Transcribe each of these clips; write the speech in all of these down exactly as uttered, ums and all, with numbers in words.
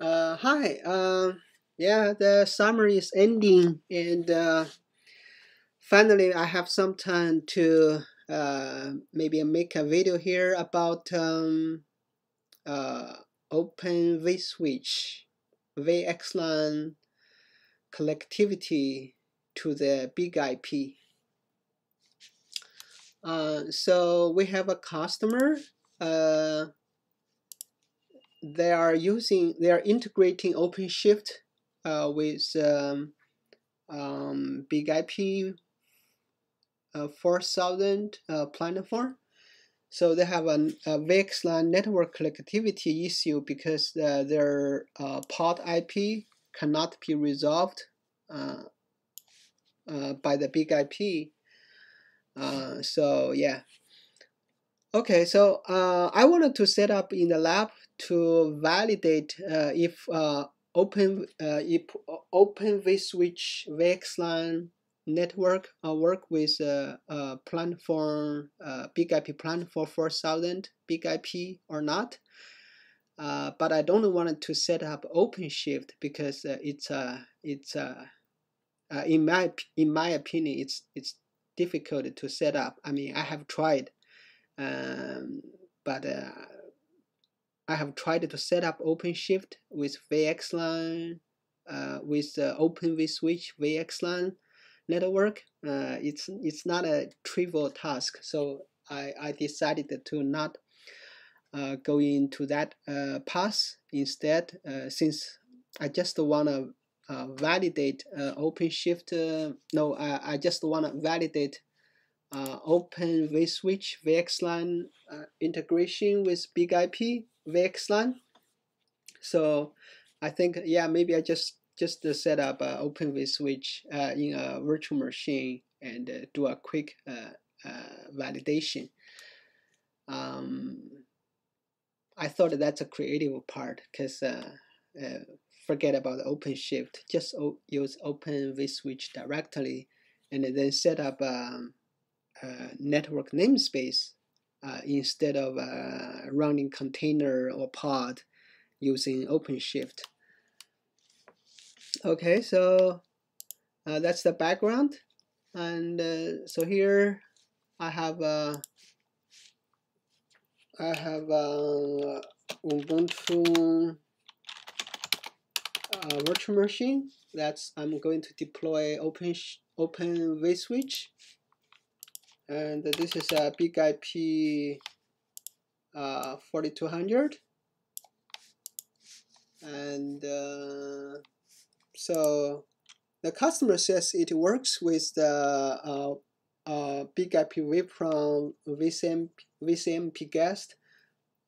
Uh, hi, uh, yeah, the summer is ending, and uh, finally I have some time to uh, maybe make a video here about um, uh, Open vSwitch, V X LAN connectivity to the big I P. Uh, so we have a customer. Uh, they are using, they are integrating OpenShift uh, with um, um, big I P uh, four thousand uh, platform. So they have a, a V X LAN network connectivity issue because uh, their uh, port I P cannot be resolved uh, uh, by the big I P. Uh, so yeah. Okay, so uh, I wanted to set up in the lab to validate uh, if uh, open uh, if Open vSwitch V X LAN network uh, work with uh, uh, platform uh, big I P platform four thousand big I P or not. Uh, but I don't want to set up OpenShift because uh, it's uh, it's uh, uh, in my in my opinion it's it's difficult to set up. I mean, I have tried. Um, but uh, I have tried to set up OpenShift with V X LAN, uh, with uh, Open vSwitch V X LAN network. Uh, it's it's not a trivial task, so I I decided to not uh, go into that uh, path instead, uh, since I just wanna uh, validate uh, OpenShift. Uh, no, I I just wanna validate. Uh, Open vSwitch V X LAN uh, integration with big I P V X LAN. So I think, yeah, maybe I just just uh, set up uh, Open vSwitch uh, in a virtual machine and uh, do a quick uh, uh, validation. Um, I thought that's a creative part because uh, uh, forget about OpenShift. Just use Open vSwitch directly and then set up. Um, Uh, network namespace uh, instead of uh, running container or pod using OpenShift. Okay, so uh, that's the background, and uh, so here I have uh, I have uh, Ubuntu uh, virtual machine. That's I'm going to deploy Open Open vSwitch. And this is a big I P uh, forty-two hundred. And uh, so the customer says it works with the uh, uh, big I P from V C M P guest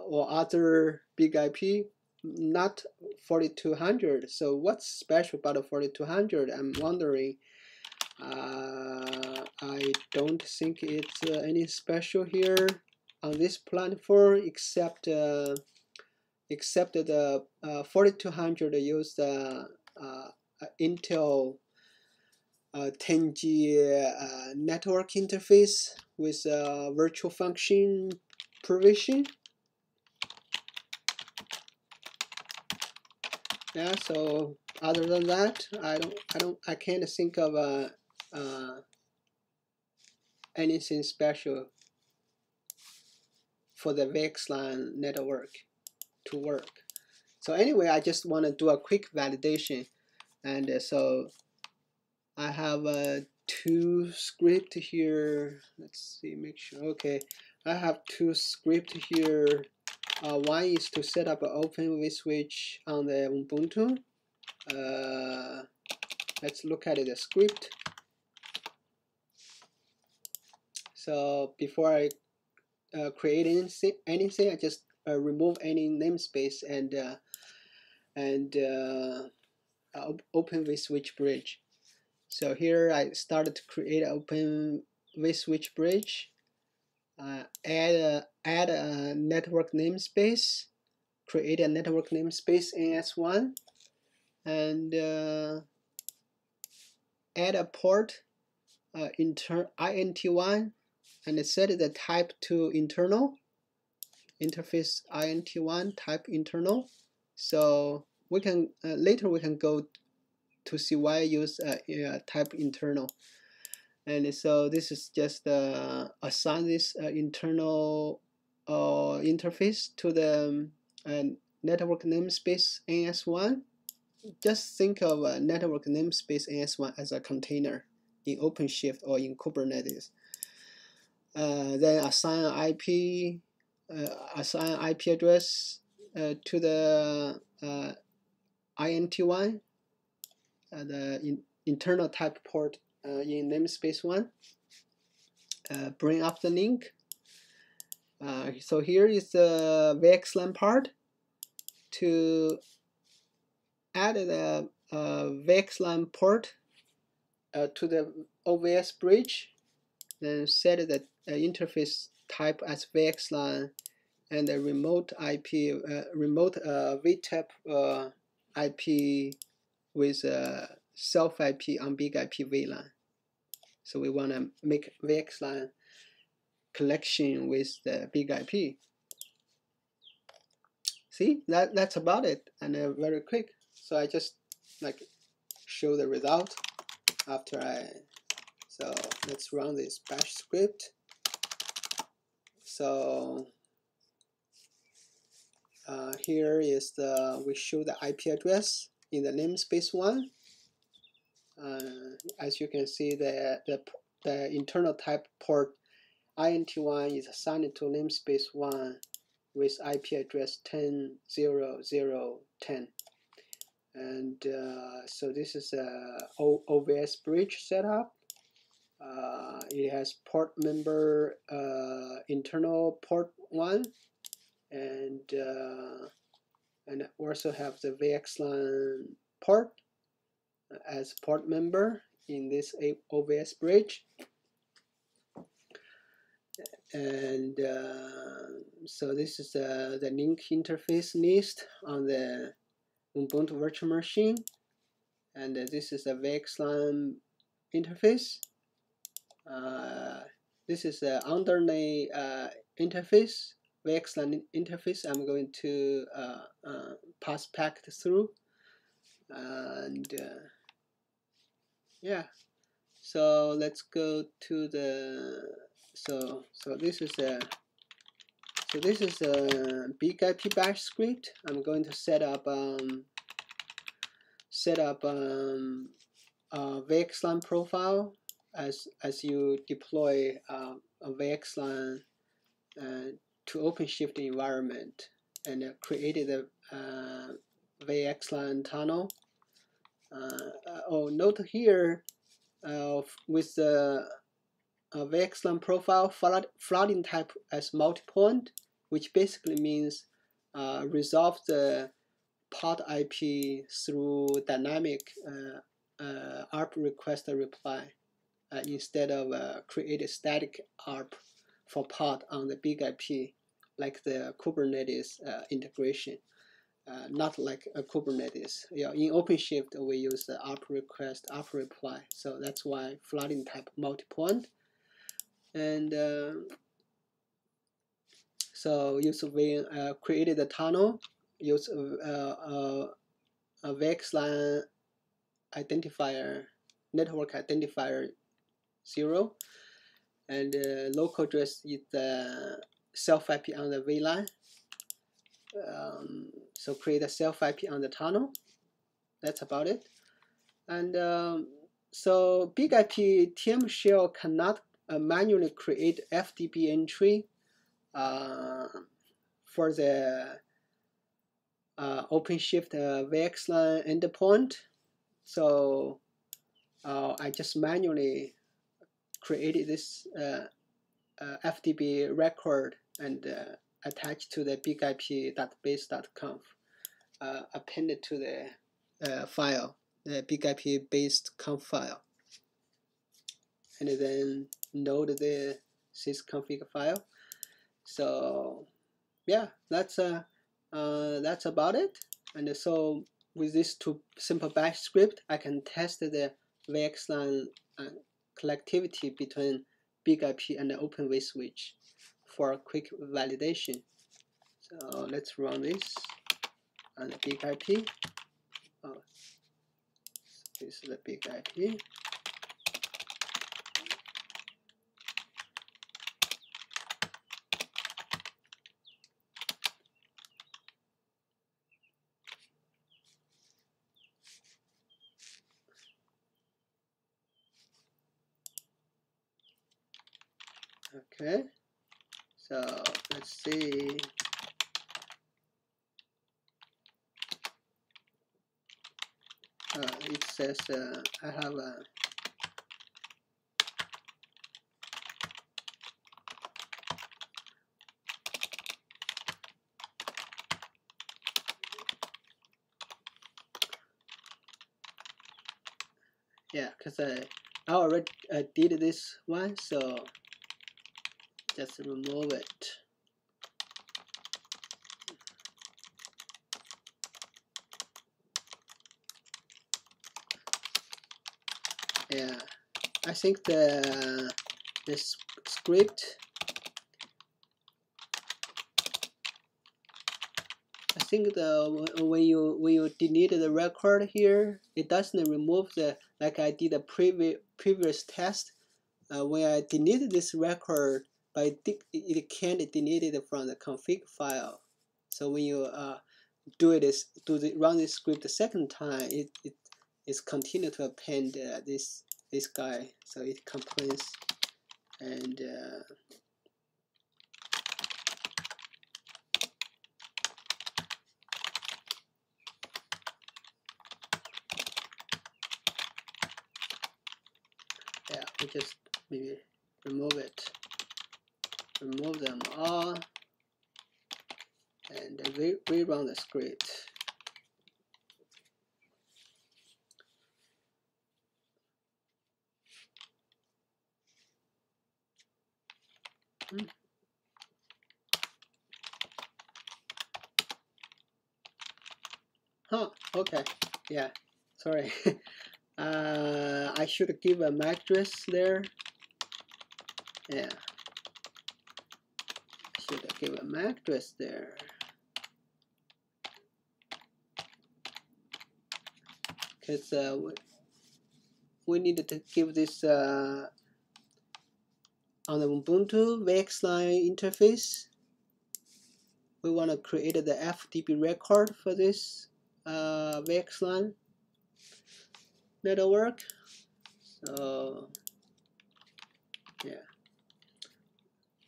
or other big I P, not forty-two hundred. So what's special about the forty-two hundred? I'm wondering. Uh, I don't think it's uh, any special here on this platform, except uh, except the uh, forty-two hundred used uh, uh, Intel uh, ten G uh, network interface with uh, virtual function provision. Yeah. So other than that, I don't, I don't, I can't think of a. Uh, anything special for the V X LAN network to work. So anyway, I just want to do a quick validation, and uh, so I have uh, two script here. Let's see, make sure. Okay, I have two script here. Uh, one is to set up an Open vSwitch on the Ubuntu. Uh, let's look at the script. So before I uh, create anything, anything, I just uh, remove any namespace and uh, and uh, open vSwitch bridge. So here I started to create an open vSwitch bridge. Uh, add a, add a network namespace. Create a network namespace N S one, and uh, add a port uh, inter I N T one. And it set the type to internal, interface I N T one type internal. So we can uh, later we can go to see why I use uh, uh, type internal. And so this is just uh, assign this uh, internal uh, interface to the um, network namespace N S one. Just think of uh, network namespace N S one as a container in OpenShift or in Kubernetes. Uh, then assign I P, uh, assign I P address uh, to the uh, I N T one, uh, the in internal type port uh, in namespace one. Uh, bring up the link. Uh, so here is the V X LAN part. To add the uh, V X LAN port uh, to the O V S bridge, then set the uh, interface type as V X LAN and the remote I P, uh, remote uh, V TEP uh, I P with uh, self I P on big I P V LAN. So we want to make V X LAN collection with the big I P. See, that, that's about it, and uh, very quick. So I just like show the result after I. So let's run this bash script. So uh, here is the we show the I P address in the namespace one. Uh, as you can see, the the the internal type port I N T one is assigned to namespace one with I P address ten dot zero dot zero dot ten. And uh, so this is a O V S bridge setup. Uh, it has port member uh, internal port one, and uh, and also have the V X LAN port as port member in this O V S bridge. And uh, so this is uh, the link interface list on the Ubuntu virtual machine, and uh, this is the V X LAN interface. Uh, this is the underlay uh, interface, V X LAN interface. I'm going to uh, uh, pass packet through, and uh, yeah. So let's go to the so so this is the. So this is a big I P bash script. I'm going to set up um, set up um, a V X LAN profile as as you deploy uh, a V X LAN uh, to OpenShift environment, and uh, created a uh, V X LAN tunnel. Uh, oh, note here uh, with the Uh, V X LAN profile flood, flooding type as multipoint, which basically means uh, resolve the port I P through dynamic uh, uh, A R P request reply uh, instead of uh, create a static A R P for port on the big I P, like the Kubernetes uh, integration, uh, not like a Kubernetes. Yeah, in OpenShift we use the A R P request, A R P reply, so that's why flooding type multipoint. And uh, so use we uh, created a tunnel, use uh, uh, a V X LAN identifier, network identifier zero, and uh, local address is the self I P on the V LAN. Um, so create a self I P on the tunnel. That's about it. And um, so big I P T M shell cannot Uh, manually create F D B entry uh, for the uh, OpenShift uh, V X LAN endpoint. So uh, I just manually created this uh, uh, F D B record and uh, attached to the big I P database dot conf, uh, appended to the uh, file, the big I P based conf file. And then load the sysconfig file. So yeah, that's uh, uh, that's about it. And so with this two simple bash script, I can test the V X LAN uh, connectivity between big I P and the Open vSwitch for a quick validation. So let's run this on the big I P. This is the big I P. Okay, so let's see. Uh, it says uh, I have a yeah, because I I already uh, did this one, so just remove it. Yeah, I think the the script. I think the when you when you delete the record here, it doesn't remove the like I did the previous previous test. Uh, when I deleted this record, but it, it can't delete it from the config file. So when you uh, do this, do the, run this script the second time, it it is continue to append uh, this this guy. So it complains and uh, yeah, we just maybe remove it. Remove them all and re rerun the script. Hmm. Huh, okay, yeah, sorry. uh, I should give a M A C address there. Yeah. Should I give a M A C address there? Because uh, we needed to give this uh, on the Ubuntu V X LAN interface. We want to create the F D B record for this uh, V X LAN network. So yeah.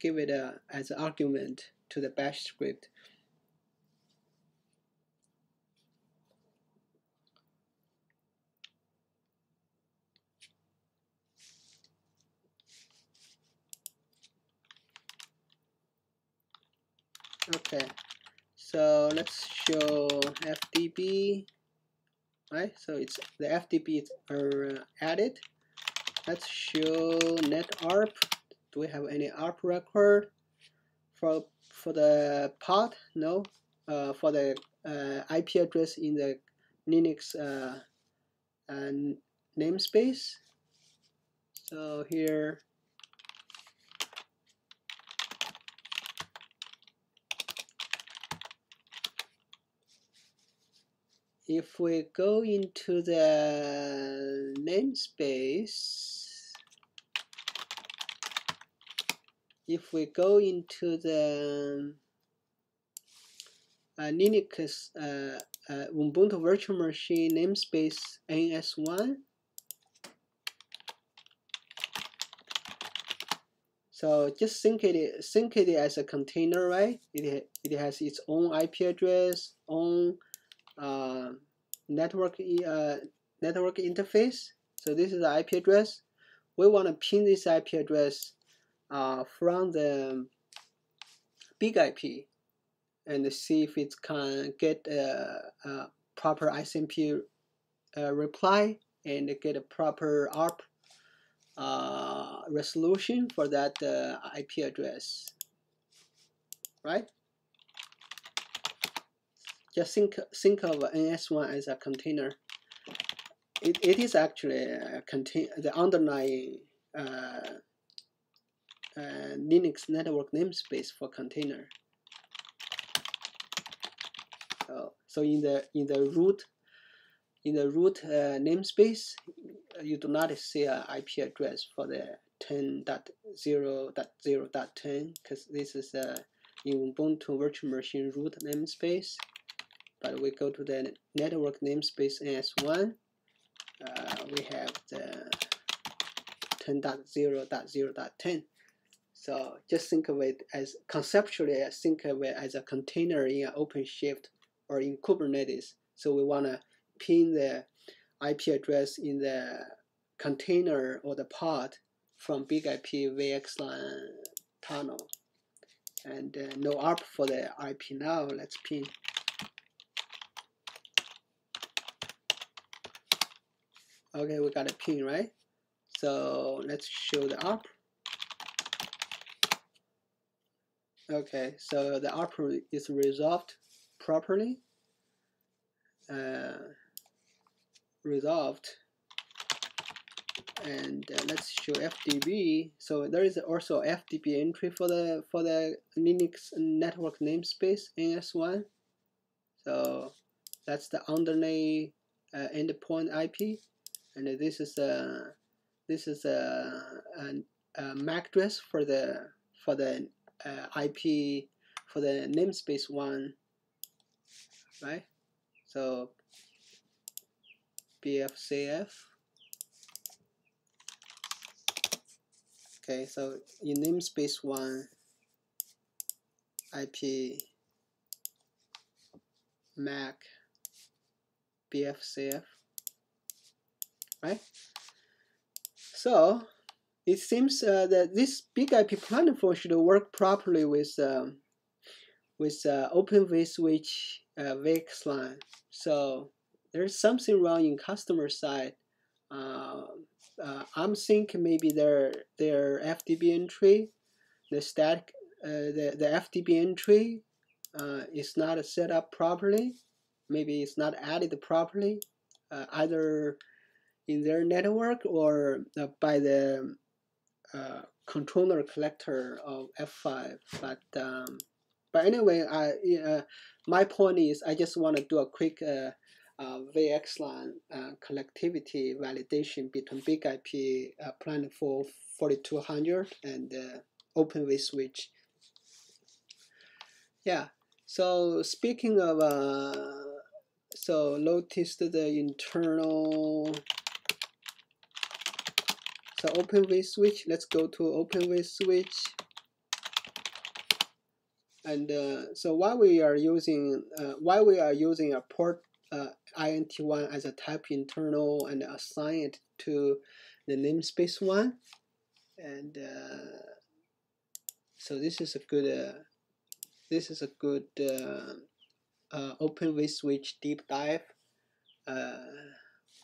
Give it a, as an argument to the bash script. Okay, so let's show F D B, right? So it's the F D B are added. Let's show NetArp. Do we have any A R P record for for the pod? No. Uh, for the uh, I P address in the Linux uh, and namespace. So here, if we go into the namespace. If we go into the uh, Linux uh, uh, Ubuntu Virtual Machine namespace N S one, so just think it think it as a container, right? It it has its own I P address, own uh, network uh, network interface. So this is the I P address. We want to pin this I P address Uh, from the big I P and see if it can get a, a proper I C M P uh, reply and get a proper A R P uh, resolution for that uh, I P address, right? Just think think of N S one as a container. It it is actually a contain the underlying. Uh, Uh, Linux network namespace for container. So, so in the in the root in the root uh, namespace, you do not see an I P address for the ten dot zero dot zero dot ten because this is a uh, in Ubuntu virtual machine root namespace. But we go to the network namespace N S one. Uh, we have the ten dot zero dot zero dot ten. So just think of it as conceptually, think of it as a container in an OpenShift or in Kubernetes. So we want to pin the I P address in the container or the pod from big I P V X LAN tunnel. And uh, no A R P for the I P now. Let's pin. Okay, we got a pin, right? So let's show the A R P. Okay, so the A R P is resolved properly. Uh, resolved. And uh, let's show F D B. So there is also F D B entry for the for the Linux network namespace N S one. So that's the underlay uh, endpoint I P, and this is a this is a, a, a M A C address for the for the uh, I P for the namespace one, right? So B F C F. Okay, so in namespace one, I P, M A C, B F C F, right? So it seems uh, that this big I P platform should work properly with um, with uh, Open vSwitch uh, V X LAN. So there's something wrong in customer side. Uh, Uh, I'm thinking maybe their their F D B entry, the static, uh, the the F D B entry, uh, is not set up properly. Maybe it's not added properly, uh, either in their network or uh, by the uh, controller collector of F five. But um, but anyway, I uh, my point is I just want to do a quick. Uh, Uh, V X LAN uh, connectivity validation between big I P uh, Planet forty-two hundred and uh, Open vSwitch. Yeah. So speaking of, uh, so notice the internal. So Open vSwitch. Let's go to Open vSwitch. And uh, so while we are using, uh, while we are using a port. Uh, I N T one as a type internal and assign it to the namespace one, and uh, so this is a good uh, this is a good uh, uh, Open vSwitch deep dive uh,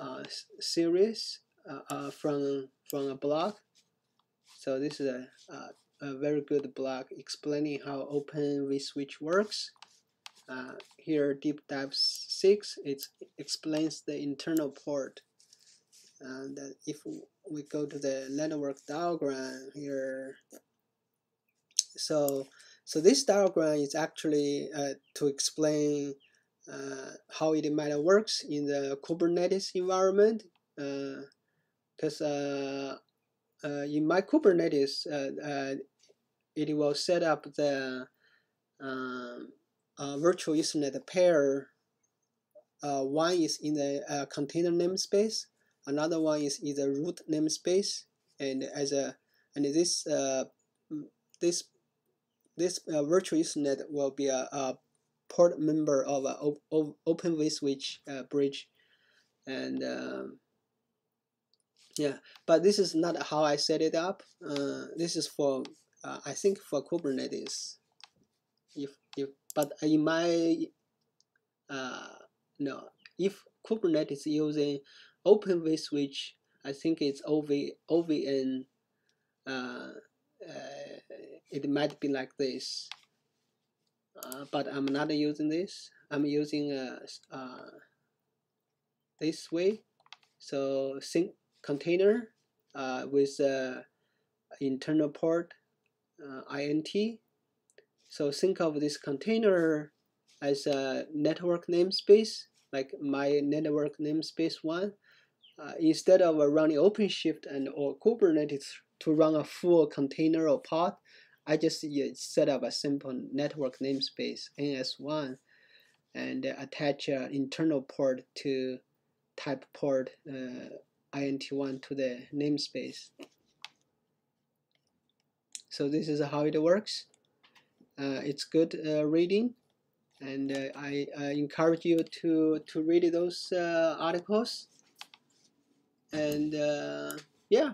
uh, series uh, uh, from from a blog. So this is a, a, a very good blog explaining how Open vSwitch works. Uh, here, deep dive six, it explains the internal port. And uh, if we go to the network diagram here, so so this diagram is actually uh, to explain uh, how it might works in the Kubernetes environment. Because uh, uh, uh, in my Kubernetes, uh, uh, it will set up the um, Uh, virtual Ethernet pair. Uh, one is in the uh, container namespace, another one is in the root namespace, and as a and this uh, this this uh, virtual Ethernet will be a, a port member of a op op Open vSwitch uh, bridge, and um, yeah. But this is not how I set it up. Uh, this is for uh, I think for Kubernetes. If if But in my, uh, no, if Kubernetes using Open vSwitch, I think it's O V N, uh, uh, it might be like this. Uh, but I'm not using this. I'm using uh, uh, this way. So sync container uh, with uh, internal port uh, I N T. So think of this container as a network namespace like my network namespace one, uh, instead of running OpenShift and or Kubernetes to run a full container or pod, I just set up a simple network namespace N S one and attach an internal port to type port uh, I N T one to the namespace. So this is how it works. Uh, it's good uh, reading, and uh, I uh, encourage you to to read those uh, articles. And uh, yeah.